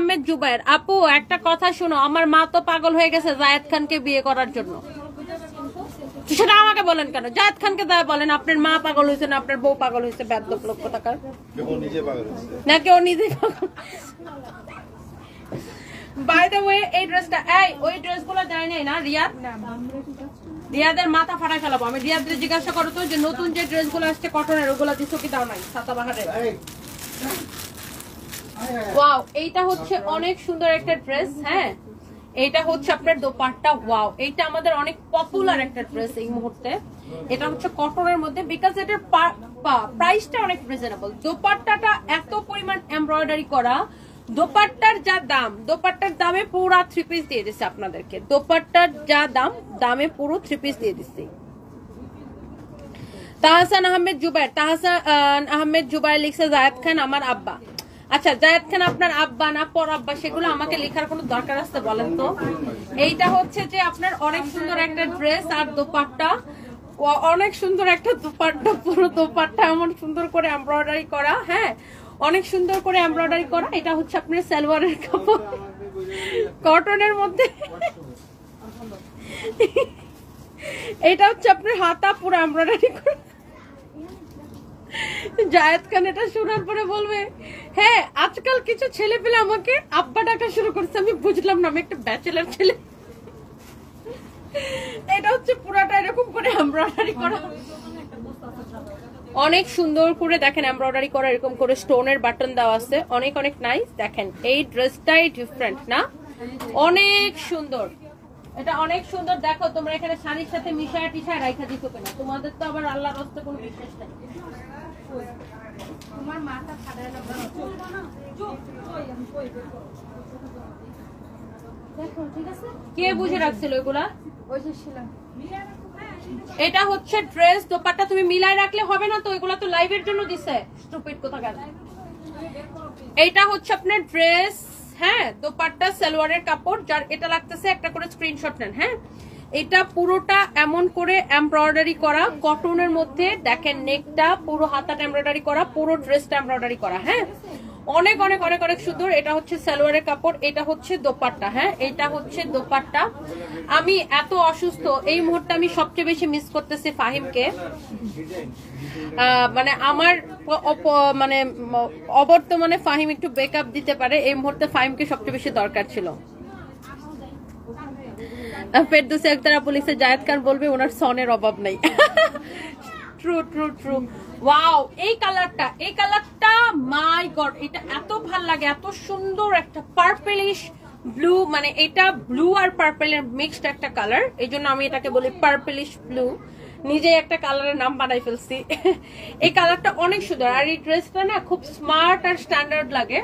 আহমেদ জুবায়ের আপু একটা কথা শোনো, আমার মা তো পাগল হয়ে গেছে জায়েদ খানকে বিয়ে করার জন্য। সেটা আমাকে বলেন কেন? জায়েদ খানকে দায় বলেন আপনার মা পাগল হয়েছে না আপনার বউ পাগল হয়েছে? বেদব লোক কোথাকার, না কেউ নিজে পাগল। বাই দ্য ওয়ে এই ড্রেসটা, এই ওই ড্রেসগুলো দেয় নাই না রিয়াদ, রিয়াদের মাথা ফাটা খেলাবো আমি। রিয়াদের জিজ্ঞাসা করো তো যে নতুন যে ড্রেসগুলো আসছে কটনের ওগুলো দিছো কি? দাও নাই ছাতা বাহারের। ওয়াও, এইটা হচ্ছে অনেক সুন্দর একটা ড্রেস। হ্যাঁ এটা হচ্ছে আপনার দোপাট্টা। ওয়াও, এটা আমাদের অনেক পপুলার একটা ড্রেস এই মুহূর্তে। এটা হচ্ছে কটনের মধ্যে, বিকজ এটার প্রাইসটা অনেক রিজনেবল। দোপাট্টাটা এত পরিমাণ এমব্রয়ডারি করা, দোপাট্টার যা দাম, দোপাট্টার দামে পুরো থ্রি পিস দিয়ে দিচ্ছে আপনাদেরকে। দোপাট্টার যা দাম, দামে পুরো থ্রি পিস দিয়ে দিচ্ছে। তাহসান আহমেদ জুবায়ের, তাহসান আহমেদ জুবায়ের লিখছে জায়েদ খান আমার আব্বা। আচ্ছা জায়েদ খান আপনার আব্বা না পর আব্বা সেগুলো আমাকে লেখার কোনো দরকার আছে বলেন তো? এইটা হচ্ছে যে আপনার অনেক সুন্দর একটা ড্রেস আর দোপাট্টা, অনেক সুন্দর একটা দোপাট্টা। পুরো দোপাট্টা এমন সুন্দর করে এমব্রয়ডারি করা, হ্যাঁ অনেক সুন্দর করে এমব্রয়ডারি করা। এটা হচ্ছে আপনার সালোয়ারের কাপড় কটনের মধ্যে। এটা হচ্ছে আপনার হাতা পুরো এমব্রয়ডারি করা। জায়েদ খান এটা শোনার পরে বলবে হ্যাঁ আজকাল কিছু ছেলেপেলে আমাকে আব্বা ডাকা শুরু করছে, আমি বুঝলাম না আমি একটা ব্যাচেলার ছেলে। এটা হচ্ছে পুরাটা এরকম করে এমব্রয়ডারি করা, অনেক সুন্দর করে দেখেন এমব্রয়ডারি করা, এরকম করে স্টোনের বাটন দেওয়া আছে, অনেক অনেক নাইস। দেখেন এই ড্রেসটাই ডিফারেন্ট না, অনেক সুন্দর, এটা অনেক সুন্দর। দেখো তোমরা এখানে শাড়ির সাথে মিশায়া টিশায়া রাইখা দিছো কিনা? তোমাদের তো আবার আল্লাহর রাস্তায় কোনো বিশ্বাস নাই। তোমার মাথা ফাটা না দেখো, ঠিক আছে কে বুঝে রাখছিল এগুলা? ওই যে ছিলাম। এটা হচ্ছে ড্রেস, দোপাট্টা তুমি মিলাই রাখলে হবে না তো, এগুলা তো লাইভের জন্য দিছে স্টুপিড কোথাকার। এইটা হচ্ছে আপনার ড্রেস, হ্যাঁ দোপাট্টা সালোয়ারের কাপড়। যার এটা লাগতেছে একটা করে স্ক্রিনশট নেন। হ্যাঁ এটা পুরোটা এমন করে এমব্রয়ডারি করা কটনের মধ্যে, দেখেন নেকটা পুরো, হাতাটা এমব্রয়ডারি করা, পুরো ড্রেসটা এমব্রয়ডারি করা, হ্যাঁ অনেক অনেক অনেক অনেক সুন্দর। এটা হচ্ছে সালোয়ারের কাপড়, এটা হচ্ছে দোপাট্টা। হ্যাঁ এটা হচ্ছে দোপাট্টা। আমি এত অসুস্থ এই মুহূর্তে, আমি সবচেয়ে বেশি মিস করতেছি ফাহিমকে। মানে আমার মানে অবর্তমানে ফাহিম একটু ব্রেকআপ দিতে পারে, এই মুহূর্তে ফাহিমকে সবচেয়ে বেশি দরকার ছিল। ফেরদৌসী আক্তার আপু লিখছে জায়েদ খান বলবে ওনার সনের অভাব নাই। True true true. ওয়াও এই কালারটা, এই কালারটা মাই গড, এটা এত ভাল লাগে, এত সুন্দর একটা পার্পলিশ ব্লু, মানে এটা ব্লু আর পার্পলের মিক্সড একটা কালার, এই জন্য আমি এটাকে বলি পার্পলিশ ব্লু। নিজে একটা কালারের নাম বানাই ফেলছি। এই কালারটা অনেক সুন্দর আর এই ড্রেসটা না খুব স্মার্ট আর স্ট্যান্ডার্ড লাগে।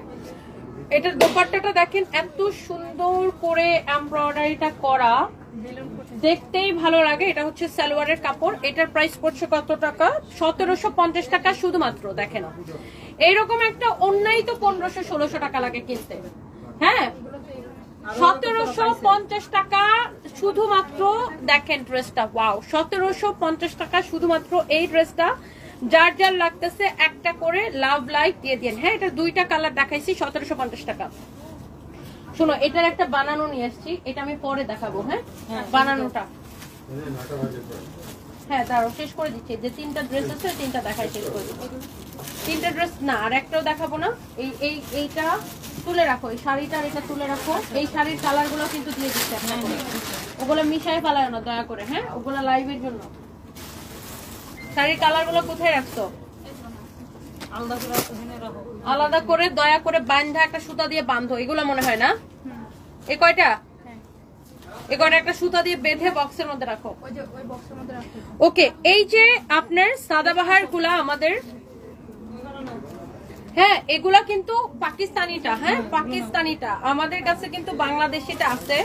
এটার দোপাট্টাটা দেখেন এত সুন্দর করে এমব্রয়ডারিটা করা, দেখতেই ভালো লাগে। এটা হচ্ছে সালোয়ারের কাপড়, এটার প্রাইস পড়ছে কত টাকা? 1750 টাকা শুধুমাত্র। দেখেন এইরকম একটা অন্যায় তো 1500-1600 টাকা লাগে কিনতে। হ্যাঁ 1750 টাকা শুধুমাত্র। দেখেন ড্রেসটা, ওয়াও 1750 টাকা শুধুমাত্র এই ড্রেসটা। যার যার লাগতেছে একটা করে লাভ লাইক দিয়ে দেন। হ্যাঁ এটা দুইটা কালার দেখাইছি, 1750 টাকা। শোনো এটার একটা বানানো নিয়ে আসছি, এটা আমি পরে দেখাবো। হ্যাঁ বানানোটা, হ্যাঁ দাঁড়াও শেষ করে দিচ্ছি। যে তিনটা ড্রেস আছে তিনটা দেখাই শেষ করে দিচ্ছি। তিনটা ড্রেস না আর একটাও দেখাবো না। এইটা তুলে রাখো, এই শাড়িটা এটা তুলে রাখো। এই শাড়ির কালার গুলো কিন্তু দিয়ে দিচ্ছি আপনাকে, ওগুলো মিশাই ফেলায় না দয়া করে। হ্যাঁ ওগুলো লাইভের জন্য। শাড়ির কালার গুলো কোথায় রাখছো? আলাদা করে দয়া করে বান্ধা, একটা সুতা দিয়ে বাঁধো। এগুলো মনে হয় না এই কয়টা, এই কয়টা একটা সুতা দিয়ে বেঁধে বক্সের মধ্যে রাখো। ওকে এই যে আপনার সাদাবাহার গুলা আমাদের, হ্যাঁ এগুলা কিন্তু পাকিস্তানিটা। হ্যাঁ পাকিস্তানিটা আমাদের কাছে কিন্তু বাংলাদেশিটা আছে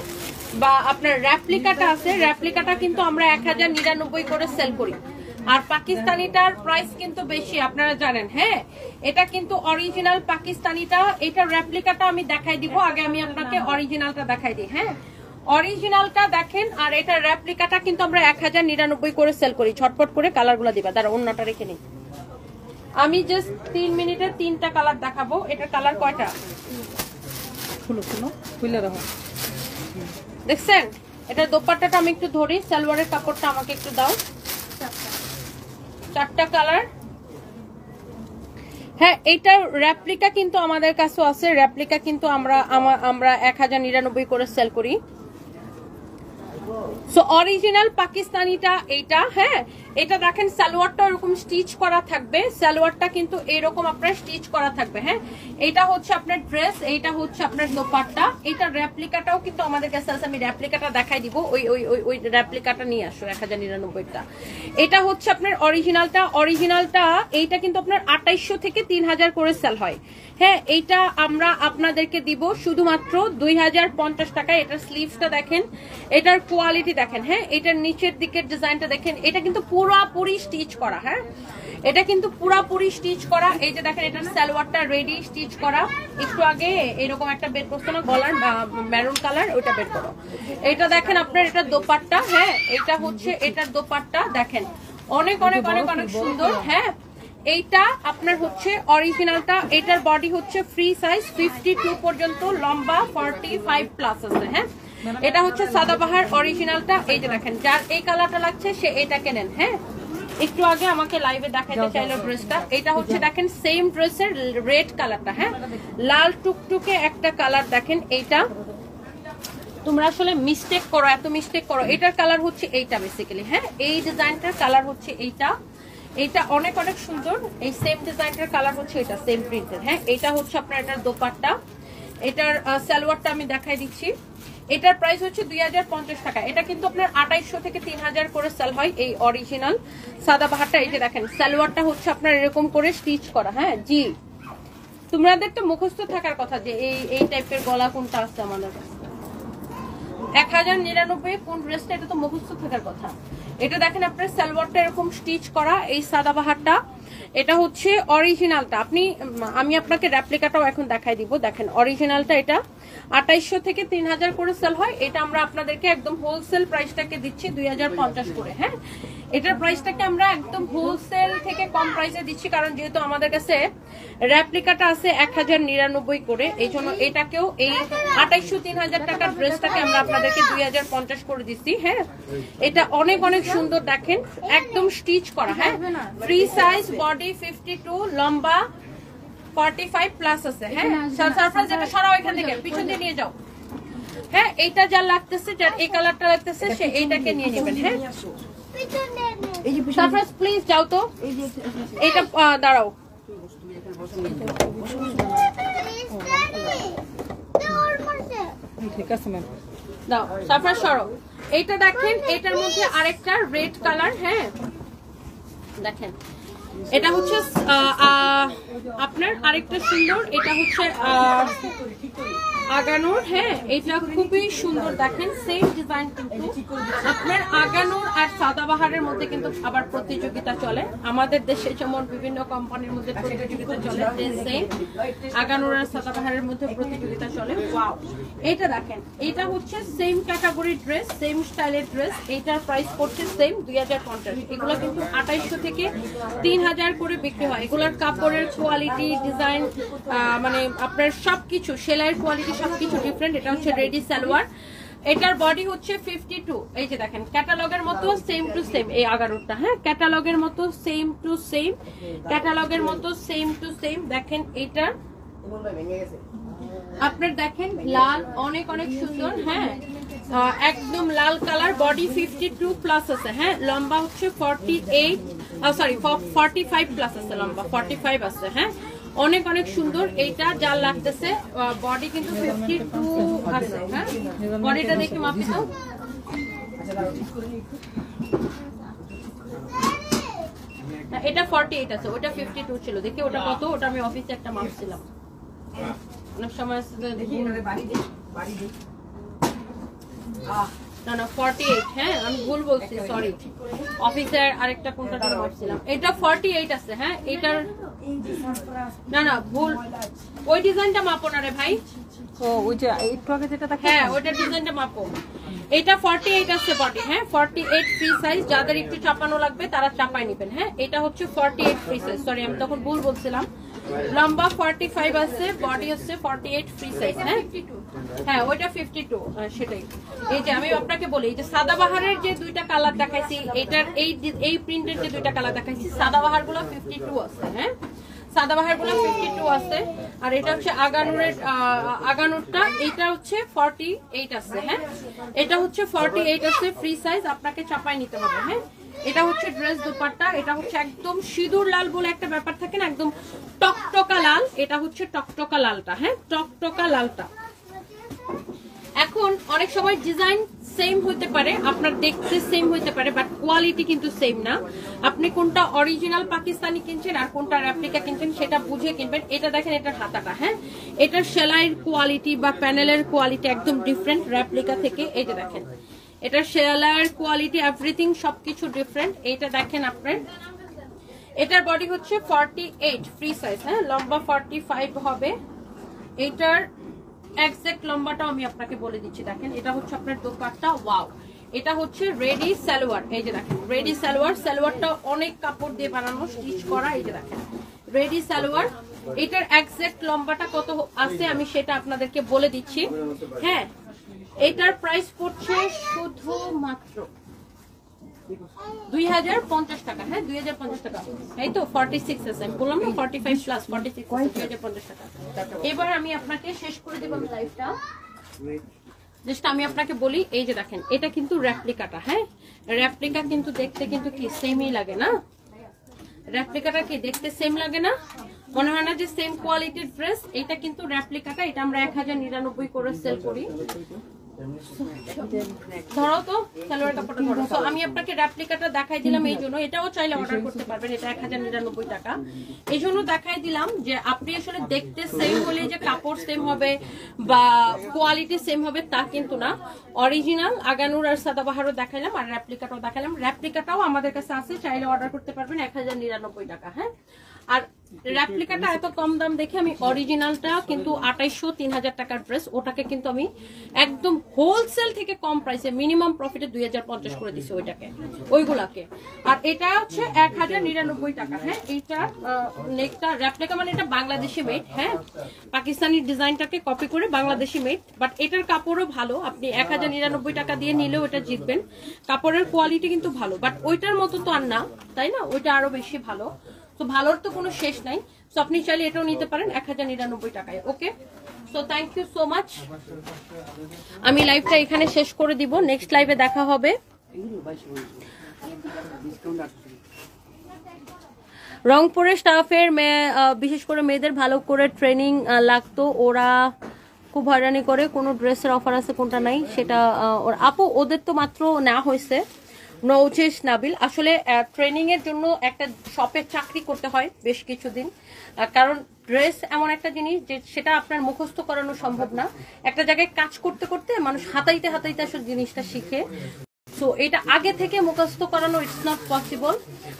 বা আপনার রেপ্লিকাটা আছে। রেপ্লিকাটা কিন্তু আমরা 1099 করে সেল করি, আর পাকিস্তানিটার প্রাইস কিন্তু বেশি আপনারা জানেন। হ্যাঁ এটা কিন্তু অরিজিনাল পাকিস্তানিটা, এটা রেপ্লিকাটা আমি দেখাই দিব। আগে আমি আপনাকে অরিজিনালটা দেখাই দিই। হ্যাঁ অরিজিনালটা দেখেন, আর এটা রেপ্লিকাটা কিন্তু আমরা 1099 করে সেল করি। ছটপট করে কালারগুলো দিবা। দাঁড়া অন্যটা রেখে নিই, আমি জাস্ট 3 মিনিটে 3টা কালার দেখাবো। এটার কালার কয়টা? খুলো খুলো খুলে দাও দেখছেন এটা দোপাট্টাটা আমি একটু ধরি সালোয়ারের কাপড়টা আমাকে একটু দাও চারটা কালার হ্যাঁ এটা রেপ্লিকা কিন্তু আমাদের কাছে আছে রেপ্লিকা কিন্তু আমরা 1099 করে সেল করি সো অরিজিনাল পাকিস্তানিটা এইটা হ্যাঁ এটা দেখেন সালোয়ারটা এরকম স্টিচ করা থাকবে সালোয়ারটা কিন্তু এরকম আপনারা স্টিচ করা থাকবে হ্যাঁ এটা হচ্ছে আপনার ড্রেস এইটা হচ্ছে আপনার দোপাট্টা এটা রেপ্লিকাটাও কিন্তু আমাদের কাছে আছে আমি রেপ্লিকাটা দেখাই দিব ওই ওই ওই ওই রেপ্লিকাটা নিয়ে আসো 1099 টা এটা হচ্ছে আপনার অরিজিনালটা অরিজিনালটা এইটা কিন্তু আপনার 2800 থেকে 3000 করে সেল হয় হ্যাঁ এইটা আমরা আপনাদেরকে দিব শুধুমাত্র 2050 টাকা এটার স্লিভসটা দেখেন এটার কোয়ালিটি দেখেন হ্যাঁ এটার নিচের দিকের ডিজাইনটা দেখেন এটা কিন্তু পুরাপুরি স্টিচ করা হ্যাঁ এটা কিন্তু পুরাপুরি স্টিচ করা এই যে দেখেন এটার সালোয়ারটা রেডি স্টিচ করা একটু আগে এরকম একটা বের করতে না গলার মেরুন কালার ওটা বের করো এটা দেখেন আপনার এটা দোপাট্টা হ্যাঁ এটা হচ্ছে এটার দোপাট্টা দেখেন অনেক অনেক অনেক অনেক সুন্দর হ্যাঁ এইটা আপনার হচ্ছে অরিজিনালটা এটার বডি হচ্ছে ফ্রি সাইজ 52 পর্যন্ত লম্বা 45 প্লাস আছে হ্যাঁ এটা হচ্ছে সাদাবাহার অরিজিনালটা এই যে দেখেন যার এই কালারটা লাগছে সে এটা কেনেন হ্যাঁ একটু আগে আমাকে লাইভে দেখাইতে চাইলো ড্রেসটা এটা হচ্ছে দেখেন সেম ড্রেসের রেড কালারটা হ্যাঁ লাল টুকটুকে একটা কালার দেখেন এইটা তোমরা আসলে মিস্টেক করো এত মিস্টেক করো এটার কালার হচ্ছে এইটা বেসিক্যালি হ্যাঁ এই ডিজাইনটার কালার হচ্ছে এইটা এটা অনেক অনেক সুন্দর এই সেম ডিজাইনটার কালার হচ্ছে এটা সেম প্রিন্টের হ্যাঁ এটা হচ্ছে আপনার এটার দোপাট্টা এটার সালোয়ারটা আমি দেখাই দিচ্ছি এটার প্রাইস হচ্ছে 2050 টাকা এটা কিন্তু আপনার 2800 থেকে 3000 করে সেল হয় এই অরিজিনাল সাদাবাহারটা এই যে দেখেন সালোয়ারটা হচ্ছে আপনার এরকম করে স্টিচ করা হ্যাঁ জি তোমাদের তো মুখস্থ থাকার কথা যে এই এই টাইপের গলা কোনটা আছে আমাদের 1099 কোন ড্রেসটা এটা তো মুখস্থ থাকার কথা এটা দেখেন আপনার সালোয়ারটা এরকম স্টিচ করা এই সাদাবাহারটা এটা হচ্ছে অরিজিনালটা আপনি আমি আপনাকে রেপ্লিকাটাও এখন দেখাই দিব দেখেন অরিজিনালটা এটা 2800 থেকে 3000 করে সেল হয় এটা আমরা আপনাদেরকে একদম হোলসেল প্রাইসটাকে দিচ্ছি 2050 করে হ্যাঁ এটার প্রাইসটাকে আমরা একদম হোলসেল থেকে কম প্রাইসে দিচ্ছি কারণ যেহেতু আমাদের কাছে রেপ্লিকাটা আছে 1099 করে এইজন্য এটাকেও এই 2800 3000 টাকার ড্রেসটাকে আমরা আপনাদেরকে 2050 করে দিচ্ছি হ্যাঁ এটা অনেক অনেক সুন্দর দেখেন একদম স্টিচ করা হ্যাঁ ফ্রি সাইজ বডি 52 লম্বা 45 প্লাস আছে হ্যাঁ সারপ্রাইজ এটা সরাও এখান থেকে পিছন দিয়ে নিয়ে যাও হ্যাঁ এইটা যা লাগতেছে যার এই কালারটা লাগতেছে সে এইটাকে নিয়ে নেবেন হ্যাঁ এই যে সারপ্রাইজ প্লিজ যাও তো এইটা দাঁড়াও ঠিক আছে ম্যাম দাও সারপ্রাইজ সরাও এইটা দেখেন এটার মধ্যে আরেকটা রেড কালার হ্যাঁ দেখেন এটা হচ্ছে আপনার আরেকটা সুন্দর এটা হচ্ছে আগানোর হ্যাঁ এটা খুবই সুন্দর দেখেন সেম ডিজাইন কিন্তু আপনার আগানোর আর সাদাবাহারের মধ্যে কিন্তু আবার প্রতিযোগিতা চলে আমাদের দেশে যেমন বিভিন্ন কোম্পানির মধ্যে প্রতিযোগিতা চলে সেম আগানোর আর সাদাবাহারের মধ্যে প্রতিযোগিতা চলে ওয়াও এটা দেখেন এটা হচ্ছে সেম ক্যাটাগরি ড্রেস সেম স্টাইলের ড্রেস এইটার প্রাইস পড়ছে সেম 2050 এগুলো কিন্তু 2800 থেকে 3000 করে বিক্রি হয় এগুলোর কাপড়ের কোয়ালিটি ডিজাইন মানে আপনার সবকিছু সেলাইয়ের কোয়ালিটি সবকিছু ডিফারেন্ট এটা হচ্ছে রেডি সালোয়ার এটার বডি হচ্ছে 52 এই যে দেখেন ক্যাটালগের মতো সেম টু সেম এই আগারোটা হ্যাঁ ক্যাটালগের মতো সেম টু সেম ক্যাটালগের মতো সেম টু সেম দেখেন এটা আপনার দেখেন লাল অনেক অনেক সুন্দর হ্যাঁ একদম লাল কালার বডি 52 প্লাস আছে হ্যাঁ লম্বা হচ্ছে 45 প্লাস আছে লম্বা 45 আছে হ্যাঁ অনেক অনেক সুন্দর এইটা যা লাগতেছে বডি কিন্তু 52 আছে হ্যাঁ বডিটা দেখে মাপি তো এটা 48 আছে ওটা 52 ছিল দেখি ওটা কত ওটা আমি অফিসে একটা মাপছিলাম অনেক সময় আছে দেখি বাড়ি দে না না 48 হ্যাঁ আমি ভুল বলছি সরি অফিসার আরেকটা কোনটা দিয়ে বলছিলাম এটা 48 আছে হ্যাঁ এটার না না ভুল ওই ডিজাইনটা মাপো না রে ভাই ও ওইটা একটু আগে যেটা থাকে হ্যাঁ ওইটা ডিজাইনটা মাপো এটা 48 আছে বডি হ্যাঁ 48 ফ্রি সাইজ যাদের একটু চাপানো লাগবে তারা চাপায় নেবেন হ্যাঁ এটা হচ্ছে 48 ফ্রি সাইজ সরি আমি তখন ভুল বলছিলাম লম্বা 45 আছে, বডি হচ্ছে 48 ফ্রি সাইজ না? হ্যাঁ ওইটা 52 সেটাই। এই যে আমি আপনাকে বলি এই যে সাদাবাহারের যে দুইটা কালার দেখাইছি, এটার এই প্রিন্টের যে দুইটা কালার দেখাইছি, সাদাবাহারগুলো 52 আছে। হ্যাঁ সাদাবাহারগুলো 52 আছে। আর এটা হচ্ছে আগানুরের, আগানুরটা এটা হচ্ছে 48 আছে। হ্যাঁ এটা হচ্ছে 48 আছে ফ্রি সাইজ, আপনাকে চাপাই নিতে হবে। হ্যাঁ এটা হচ্ছে ড্রেস দোপাট্টা, এটা হচ্ছে একদম সিঁদুর লাল বলে একটা ব্যাপার থাকে না, একদম টকটকা লাল, এটা হচ্ছে টকটকা লালটা। হ্যাঁ টকটকা লালটা এখন অনেক সময় ডিজাইন সেম হতে পারে, আপনার দেখতে সেম হতে পারে, বাট কোয়ালিটি কিন্তু সেম না। আপনি কোনটা অরিজিনাল পাকিস্তানি কিনছেন আর কোনটা রেপ্লিকা কিনছেন সেটা বুঝে কিনবেন। এটা দেখেন এটার হাতাটা, হ্যাঁ এটার সেলাইয়ের কোয়ালিটি বা প্যানেলের কোয়ালিটি একদম ডিফারেন্ট রেপ্লিকা থেকে। এই যে দেখেন এটা সেলার কোয়ালিটি এভরিথিং সবকিছু ডিফারেন্ট। এটা দেখেন আপনার এটার বডি হচ্ছে 48 ফ্রি সাইজ। হ্যাঁ লম্বা 45 হবে। এটার এক্সাক্ট লম্বাটা আমি আপনাকে বলে দিচ্ছি। দেখেন এটা হচ্ছে আপনার দোপাট্টা। ওয়াও এটা হচ্ছে রেডি সালোয়ার। এই যে দেখেন রেডি সালোয়ার, সালোয়ারটা অনেক কাপড় দিয়ে বানানো স্টিচ করা। এই যে দেখেন রেডি সালোয়ার। এটার এক্সাক্ট লম্বাটা কত আছে আমি সেটা আপনাদেরকে বলে দিচ্ছি। হ্যাঁ এটার প্রাইস পড়ছে শুধু মাত্র 2050 টাকা। হ্যাঁ 2050 টাকা এই তো 46 আছে, আমি বললাম না 45 প্লাস 46 2050 টাকা। এবার আমি আপনাকে শেষ করে দেব লাইভটা, যেটা আমি আপনাকে বলি। এই যে দেখেন এটা কিন্তু রেপ্লিকাটা। হ্যাঁ রেপ্লিকা কিন্তু দেখতে কিন্তু কি সেমই লাগে না? রেপ্লিকাটা কি দেখতে সেম লাগে না? মনে হয় না যে সেম কোয়ালিটির ড্রেস। এটা কিন্তু রেপ্লিকাটা, এটা আমরা 1099 করে সেল করি। ধরো তো সালোয়ার কাপড়টা ধরো, তো আমি আপনাকে রেপ্লিকাটা দেখাই দিলাম এই জন্য। এটাও চাইলে অর্ডার করতে পারবেন, এটা 1099 টাকা। এই জন্য দেখাই দিলাম যে আপনি আসলে দেখতে সেম হলে যে কাপড় সেম হবে বা কোয়ালিটি সেম হবে তা কিন্তু না। অরিজিনাল আগানুর আর সাদাবাহারও দেখাইলাম আর রেপ্লিকাটাও দেখালাম। রেপ্লিকাটাও আমাদের কাছে আছে, চাইলে অর্ডার করতে পারবেন 1099 টাকা। হ্যাঁ আর রেপ্লিকাটা এত কম দাম দেখে আমি অরিজিনালটা কিন্তু 2800-3000 টাকার ড্রেস ওটাকে কিন্তু আমি একদম হোলসেল থেকে কম প্রাইসে মিনিমাম প্রফিটে 2050 করে দিছি ওইটাকে, ওইগুলাকে। আর এটা হচ্ছে 1099 টাকা। হ্যাঁ এইটা নেকটা রেপ্লিকা, মানে এটা বাংলাদেশি মেড। হ্যাঁ পাকিস্তানি ডিজাইনটাকে কপি করে বাংলাদেশি মেড, বাট এটার কাপড়ও ভালো। আপনি 1099 টাকা দিয়ে নিলেও এটা জিতবেন। কাপড়ের কোয়ালিটি কিন্তু ভালো, বাট ওইটার মতো তো আর না, তাই না? ওইটা আরো বেশি ভালো, তো ভালোর তো কোনো শেষ নাই। সো আপনি চাইলে এটাও নিতে পারেন 1099 টাকায়। Okay so thank you so much. আমি লাইভটা এখানে শেষ করে দিব, নেক্সট লাইভে দেখা হবে। রংপুরের স্টাফের বিশেষ করে মেয়েদের ভালো করে ট্রেনিং লাগতো, ওরা খুব হয়রানি করে। কোনো ড্রেসের অফার আছে কোনটা নাই সেটা আপু ওদের তো মাত্র না হয়েছে। নওচেশ নাবিল, আসলে ট্রেনিং এর জন্য একটা শপে চাকরি করতে হয় বেশ কিছুদিন, কারণ ড্রেস এমন একটা জিনিস যে সেটা আপনার মুখস্থ করানো সম্ভব না। একটা জায়গায় কাজ করতে করতে মানুষ হাতাইতে হাতাইতে আসলে জিনিসটা শিখে। সো এটা আগে থেকে মুখস্থ করানো ইটস নট পসিবল।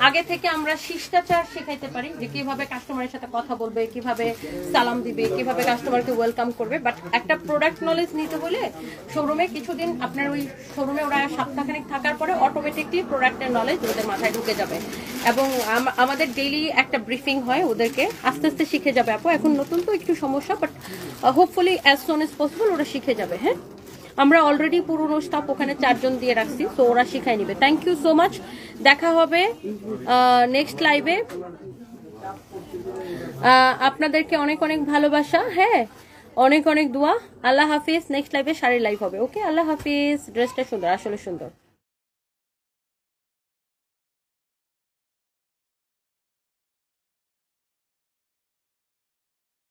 আগে থেকে আমরা শিষ্টাচার শেখাইতে পারি যে কিভাবে কাস্টমারের সাথে কথা বলবে, কিভাবে সালাম দিবে, কিভাবে কাস্টমারকে ওয়েলকাম করবে, বাট একটা প্রোডাক্ট নলেজ নিতে হলে শোরুমে কিছুদিন আপনার ওই শোরুমে ওরা সপ্তাহখানেক থাকার পরে অটোমেটিকলি প্রোডাক্টের নলেজ ওদের মাথায় ঢুকে যাবে। এবং আমাদের ডেইলি একটা ব্রিফিং হয় ওদেরকে, আস্তে আস্তে শিখে যাবে আপু। এখন নতুন তো একটু সমস্যা, but hopefully as soon as possible ওরা শিখে যাবে। হ্যাঁ আমরা অলরেডি পুরনো স্টাফ ওখানে 4 জন দিয়ে রাখছি, তো ওরা শিখাই নেবে। থ্যাংক ইউ সো মাচ, দেখা হবে নেক্সট লাইভে। আপনাদেরকে অনেক অনেক ভালোবাসা, হ্যাঁ অনেক অনেক দোয়া। আল্লাহ হাফিজ। নেক্সট লাইভে শাড়ির লাইভ হবে। ওকে আল্লাহ হাফিজ। ড্রেসটা সুন্দর, আসলে সুন্দর।